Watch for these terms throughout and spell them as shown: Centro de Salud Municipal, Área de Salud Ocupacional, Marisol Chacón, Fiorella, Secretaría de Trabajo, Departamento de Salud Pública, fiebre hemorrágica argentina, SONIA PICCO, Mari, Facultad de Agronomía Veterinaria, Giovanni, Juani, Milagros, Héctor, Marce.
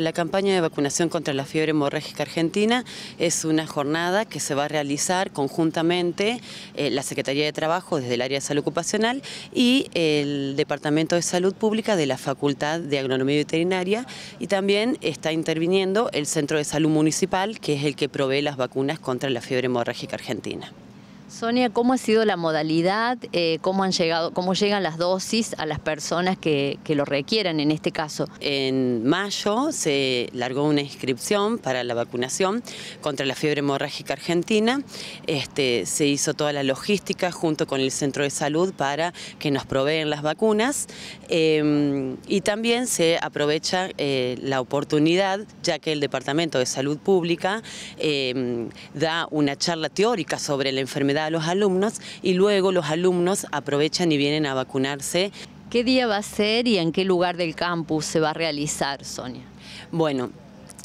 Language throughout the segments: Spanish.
La campaña de vacunación contra la fiebre hemorrágica argentina es una jornada que se va a realizar conjuntamente la Secretaría de Trabajo desde el Área de Salud Ocupacional y el Departamento de Salud Pública de la Facultad de Agronomía Veterinaria, y también está interviniendo el Centro de Salud Municipal, que es el que provee las vacunas contra la fiebre hemorrágica argentina. Sonia, ¿cómo ha sido la modalidad? ¿Cómo llegan las dosis a las personas que lo requieran en este caso? En mayo se largó una inscripción para la vacunación contra la fiebre hemorrágica argentina. Se hizo toda la logística junto con el Centro de Salud para que nos proveen las vacunas. Y también se aprovecha la oportunidad, ya que el Departamento de Salud Pública da una charla teórica sobre la enfermedad a los alumnos, y luego los alumnos aprovechan y vienen a vacunarse. ¿Qué día va a ser y en qué lugar del campus se va a realizar, Sonia? Bueno,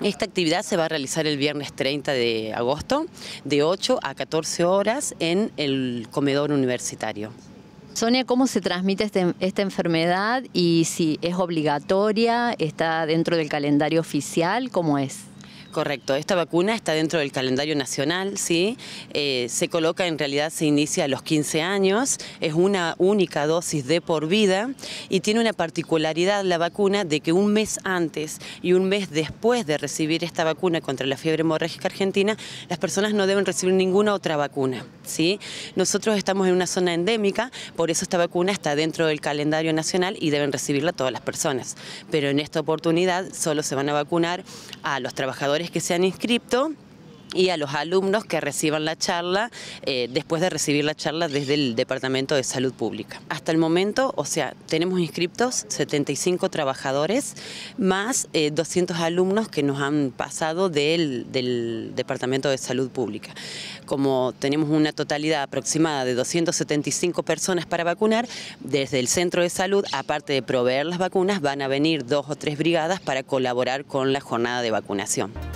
esta actividad se va a realizar el viernes 30 de agosto de 8 a 14 horas en el comedor universitario. Sonia, ¿cómo se transmite esta enfermedad y si es obligatoria, está dentro del calendario oficial, cómo es? Correcto, esta vacuna está dentro del calendario nacional, ¿sí? Se coloca, en realidad se inicia a los 15 años, es una única dosis de por vida, y tiene una particularidad la vacuna de que un mes antes y un mes después de recibir esta vacuna contra la fiebre hemorrágica argentina, las personas no deben recibir ninguna otra vacuna, ¿sí? Nosotros estamos en una zona endémica, por eso esta vacuna está dentro del calendario nacional y deben recibirla todas las personas. Pero en esta oportunidad solo se van a vacunar a los trabajadores que se han inscrito y a los alumnos que reciban la charla, después de recibir la charla desde el Departamento de Salud Pública. Hasta el momento, o sea, tenemos inscriptos 75 trabajadores, más 200 alumnos que nos han pasado del Departamento de Salud Pública. Como tenemos una totalidad aproximada de 275 personas para vacunar, desde el Centro de Salud, aparte de proveer las vacunas, van a venir 2 o 3 brigadas para colaborar con la jornada de vacunación.